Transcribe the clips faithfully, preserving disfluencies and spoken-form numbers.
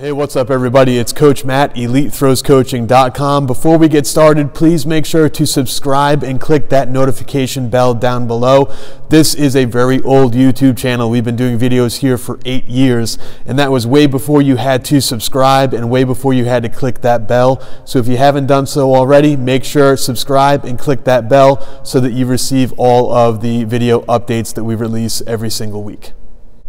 Hey, what's up everybody? It's Coach Matt, Elite Throws Coaching dot com. Before we get started, please make sure to subscribe and click that notification bell down below. This is a very old YouTube channel. We've been doing videos here for eight years, and that was way before you had to subscribe and way before you had to click that bell. So if you haven't done so already, make sure subscribe and click that bell so that you receive all of the video updates that we release every single week.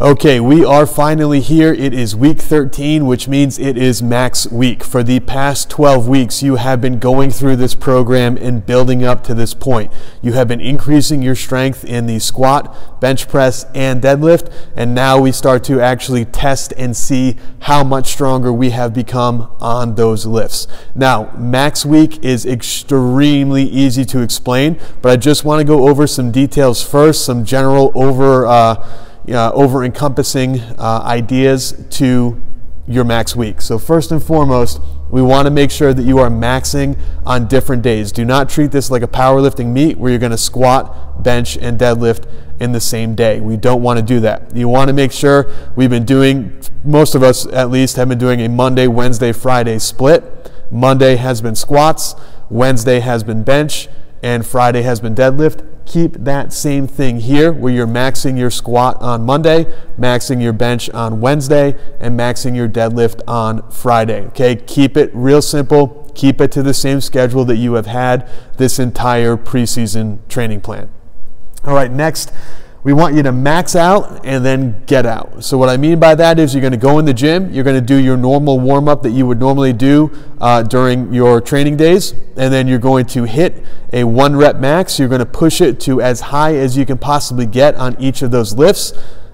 Okay, we are finally here. It is week thirteen, which means it is max week. For the past twelve weeks, you have been going through this program and building up to this point. You have been increasing your strength in the squat, bench press, and deadlift, and now we start to actually test and see how much stronger we have become on those lifts. Now, max week is extremely easy to explain, but I just want to go over some details first, some general over... Uh, Uh, over encompassing uh, ideas to your max week. So first and foremost, we want to make sure that you are maxing on different days. Do not treat this like a powerlifting meet where you're going to squat, bench, and deadlift in the same day. We don't want to do that. You want to make sure we've been doing, most of us at least, have been doing a Monday, Wednesday, Friday split. Monday has been squats, Wednesday has been bench, and Friday has been deadlift. Keep that same thing here where you're maxing your squat on Monday, maxing your bench on Wednesday, and maxing your deadlift on Friday. Okay, keep it real simple. Keep it to the same schedule that you have had this entire preseason training plan. All right, next, we want you to max out and then get out. So what I mean by that is you're going to go in the gym, you're going to do your normal warm-up that you would normally do uh, during your training days, and then you're going to hit a one rep max. You're going to push it to as high as you can possibly get on each of those lifts,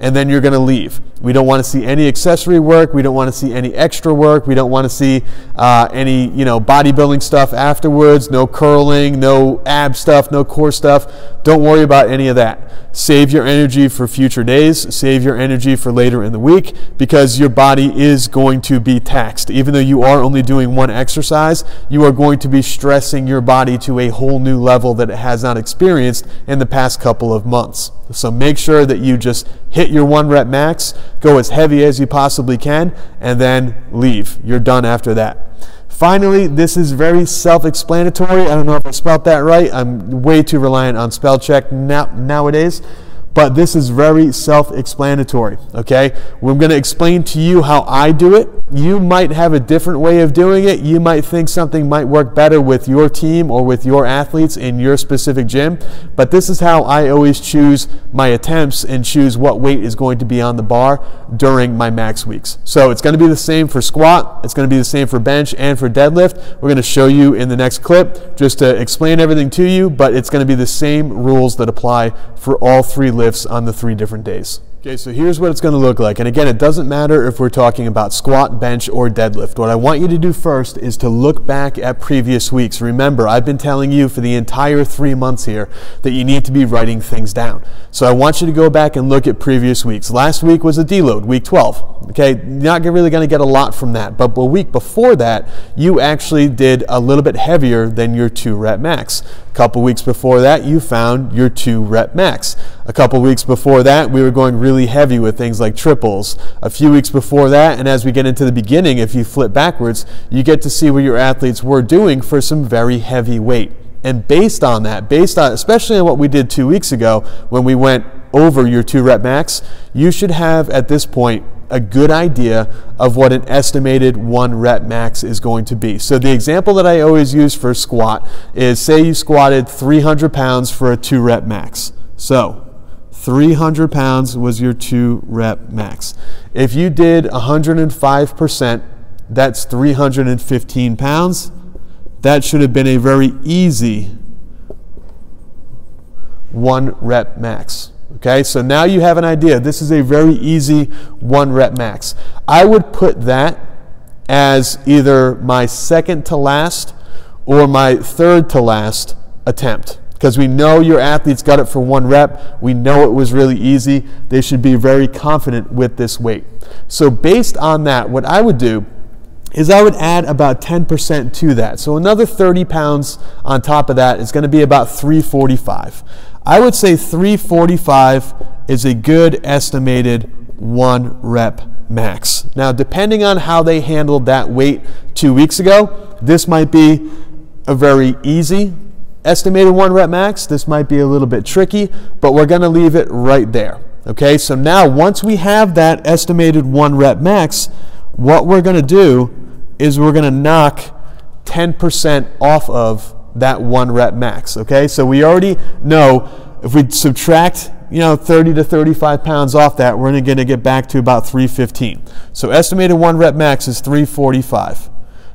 and then you're going to leave. We don't want to see any accessory work. We don't want to see any extra work. We don't want to see uh, any, you know, bodybuilding stuff afterwards, no curling, no ab stuff, no core stuff. Don't worry about any of that. Save your energy for future days. Save your energy for later in the week, because your body is going to be taxed. Even though you are only doing one exercise, you are going to be stressing your body to a whole new level that it has not experienced in the past couple of months. So make sure that you just hit your one rep max, go as heavy as you possibly can, and then leave. You're done after that. Finally, this is very self-explanatory. I don't know if I spelled that right. I'm way too reliant on spell check now nowadays. But this is very self-explanatory, okay? We're going to explain to you how I do it. You might have a different way of doing it. You might think something might work better with your team or with your athletes in your specific gym, but this is how I always choose my attempts and choose what weight is going to be on the bar during my max weeks. So it's going to be the same for squat, it's going to be the same for bench and for deadlift. We're going to show you in the next clip just to explain everything to you, but it's going to be the same rules that apply for all three lifts on the three different days. Okay, so here's what it's going to look like. And again, it doesn't matter if we're talking about squat, bench, or deadlift. What I want you to do first is to look back at previous weeks. Remember, I've been telling you for the entire three months here that you need to be writing things down. So I want you to go back and look at previous weeks. Last week was a deload, week twelve. Okay, not really going to get a lot from that. But the week before that, you actually did a little bit heavier than your two rep max. A couple weeks before that, you found your two rep max. A couple weeks before that, we were going really heavy with things like triples a few weeks before that, and as we get into the beginning, if you flip backwards, you get to see what your athletes were doing for some very heavy weight. And based on that, based on especially on what we did two weeks ago when we went over your two rep max, you should have at this point a good idea of what an estimated one rep max is going to be. So the example that I always use for squat is, say you squatted three hundred pounds for a two rep max. So three hundred pounds was your two rep max. If you did one hundred five percent, that's three hundred fifteen pounds. That should have been a very easy one rep max. Okay, so now you have an idea. This is a very easy one rep max. I would put that as either my second to last or my third to last attempt, because we know your athletes got it for one rep. We know it was really easy. They should be very confident with this weight. So based on that, what I would do is I would add about ten percent to that. So another thirty pounds on top of that is going to be about three forty-five. I would say three forty-five is a good estimated one rep max. Now, depending on how they handled that weight two weeks ago, this might be a very easy estimated one rep max. This might be a little bit tricky, but we're gonna leave it right there. Okay, so now once we have that estimated one rep max, what we're gonna do is we're gonna knock ten percent off of that one rep max, okay? So we already know if we subtract, you know, thirty to thirty-five pounds off that, we're gonna get back to about three fifteen. So estimated one rep max is three forty-five.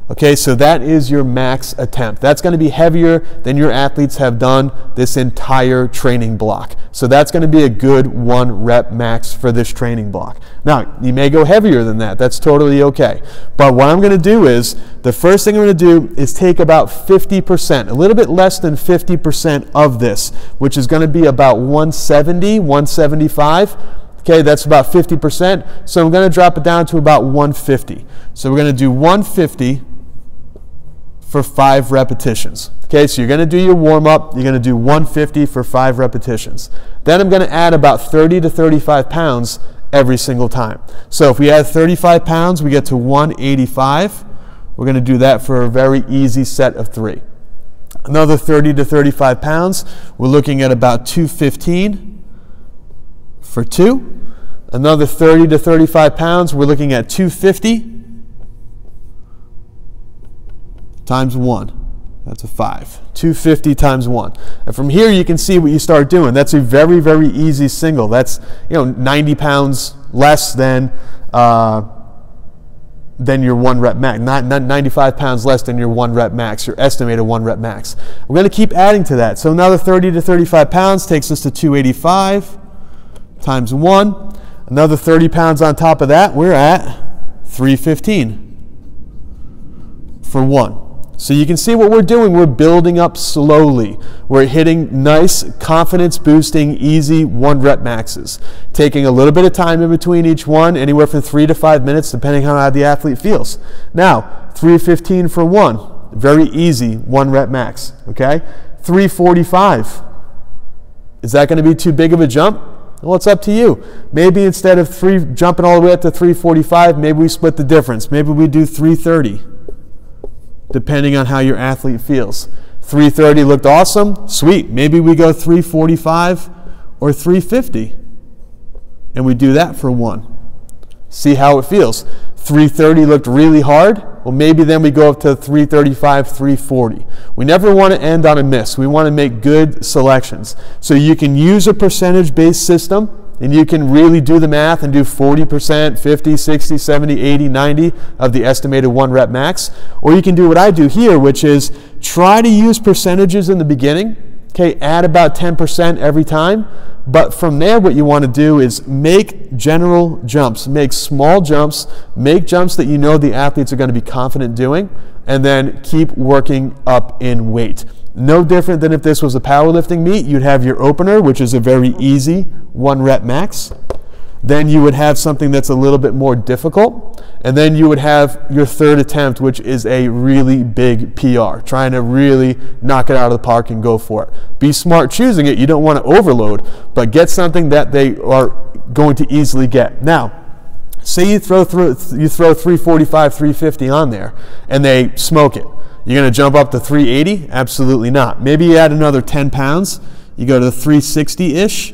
Okay, so that is your max attempt. That's gonna be heavier than your athletes have done this entire training block. So that's gonna be a good one rep max for this training block. Now, you may go heavier than that, that's totally okay. But what I'm gonna do is, the first thing I'm gonna do is take about fifty percent, a little bit less than fifty percent of this, which is gonna be about one seventy, one seventy-five. Okay, that's about fifty percent. So I'm gonna drop it down to about one fifty. So we're gonna do one fifty for five repetitions. Okay, so you're gonna do your warm-up, you're gonna do one fifty for five repetitions. Then I'm gonna add about thirty to thirty-five pounds every single time. So if we add thirty-five pounds, we get to one eighty-five. We're gonna do that for a very easy set of three. Another thirty to thirty-five pounds, we're looking at about two fifteen for two. Another thirty to thirty-five pounds, we're looking at two fifty times one, that's a five. two fifty times one. And from here you can see what you start doing. That's a very, very easy single. That's, you know, ninety pounds less than, uh, than your one rep max. Not, not ninety-five pounds less than your one rep max, your estimated one rep max. We're gonna keep adding to that. So another thirty to thirty-five pounds takes us to two eighty-five times one. Another thirty pounds on top of that, we're at three fifteen for one. So you can see what we're doing, we're building up slowly. We're hitting nice, confidence-boosting, easy one-rep maxes, taking a little bit of time in between each one, anywhere from three to five minutes, depending on how the athlete feels. Now, three fifteen for one, very easy one-rep max, okay? three forty-five, is that gonna be too big of a jump? Well, it's up to you. Maybe instead of three jumping all the way up to three forty-five, maybe we split the difference. Maybe we do three thirty. Depending on how your athlete feels. three thirty looked awesome, sweet. Maybe we go three forty-five or three fifty and we do that for one. See how it feels. three thirty looked really hard, well maybe then we go up to three thirty-five, three forty. We never wanna end on a miss. We wanna make good selections. So you can use a percentage-based system and you can really do the math and do forty percent, fifty, sixty, seventy, eighty, ninety of the estimated one rep max. Or you can do what I do here, which is try to use percentages in the beginning, okay, add about ten percent every time, but from there what you wanna do is make general jumps, make small jumps, make jumps that you know the athletes are gonna be confident doing, and then keep working up in weight. No different than if this was a powerlifting meet, you'd have your opener, which is a very easy one rep max. Then you would have something that's a little bit more difficult. And then you would have your third attempt, which is a really big P R, trying to really knock it out of the park and go for it. Be smart choosing it. You don't want to overload, but get something that they are going to easily get. Now, say you throw, through, you throw three forty-five, three fifty on there and they smoke it. You're gonna jump up to three eighty? Absolutely not. Maybe you add another ten pounds, you go to three sixty-ish,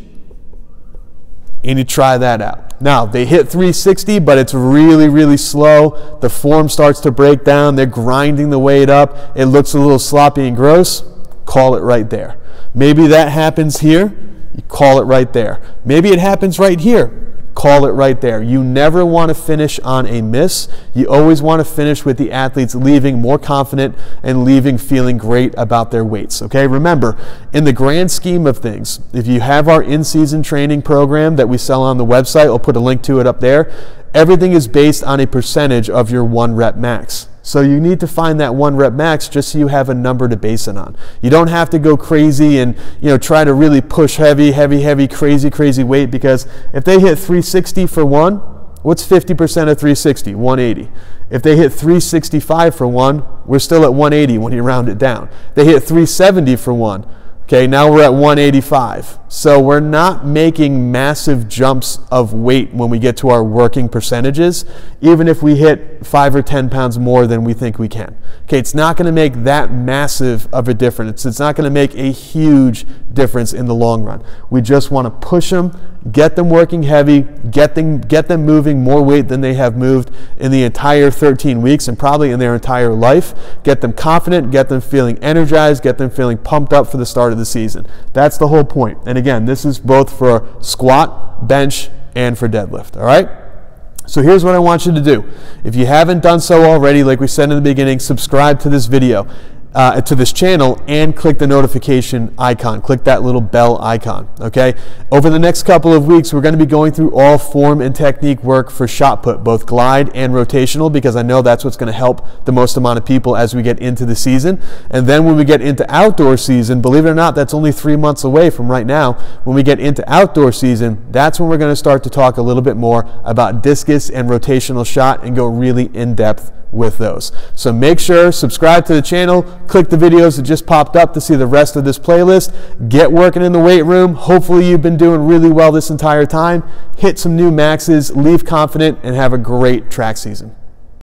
and you try that out. Now, they hit three sixty, but it's really, really slow. The form starts to break down, they're grinding the weight up, it looks a little sloppy and gross, call it right there. Maybe that happens here, you call it right there. Maybe it happens right here. Call it right there. You never want to finish on a miss. You always want to finish with the athletes leaving more confident and leaving feeling great about their weights, okay? Remember, in the grand scheme of things, if you have our in-season training program that we sell on the website, I'll put a link to it up there, everything is based on a percentage of your one rep max. So you need to find that one rep max just so you have a number to base it on. You don't have to go crazy and, you know, try to really push heavy, heavy, heavy, crazy, crazy weight, because if they hit three sixty for one, what's fifty percent of three sixty? one eighty. If they hit three sixty-five for one, we're still at one eighty when you round it down. They hit three seventy for one, Okay, now we're at one eighty-five. So we're not making massive jumps of weight when we get to our working percentages, even if we hit five or ten pounds more than we think we can. Okay, it's not gonna make that massive of a difference. It's not gonna make a huge difference in the long run. We just wanna push them, get them working heavy, get them, get them moving more weight than they have moved in the entire thirteen weeks and probably in their entire life. Get them confident, get them feeling energized, get them feeling pumped up for the start of the season. That's the whole point. And again, this is both for squat, bench, and for deadlift. All right? So here's what I want you to do. If you haven't done so already, like we said in the beginning, subscribe to this video, uh, to this channel, and click the notification icon. Click that little bell icon, okay? Over the next couple of weeks, we're gonna be going through all form and technique work for shot put, both glide and rotational, because I know that's what's gonna help the most amount of people as we get into the season. And then when we get into outdoor season, believe it or not, that's only three months away from right now. When we get into outdoor season, that's when we're gonna start to talk a little bit more about discus and rotational shot and go really in depth with those. So make sure, subscribe to the channel, click the videos that just popped up to see the rest of this playlist, get working in the weight room. Hopefully you've been doing really well this entire time. Hit some new maxes, leave confident, and have a great track season.